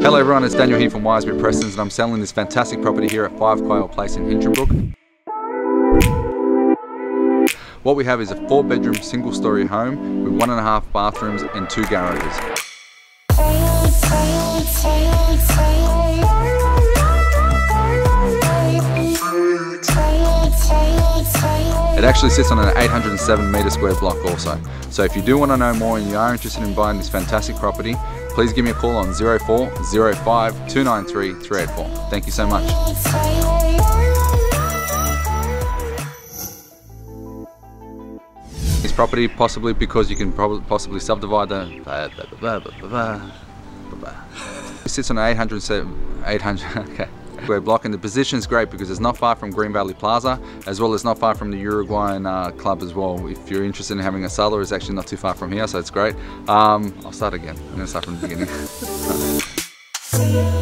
Hello everyone, it's Daniel here from Wiseberry Prestons and I'm selling this fantastic property here at 5 Quail Place in Hinchinbrook. What we have is a 4-bedroom single-storey home with 1.5 bathrooms and 2 garages. It actually sits on an 807-metre-square block also. So if you do want to know more and you are interested in buying this fantastic property, please give me a call on 0405 293 384. Thank you so much. This property, possibly because you can possibly subdivide It sits on an 800 square block, and the position's great because it's not far from Green Valley Plaza, as well as not far from the Uruguayan club as well. If you're interested in having a cellar, it's actually not too far from here, so it's great. I'll start again. I'm gonna start from the beginning.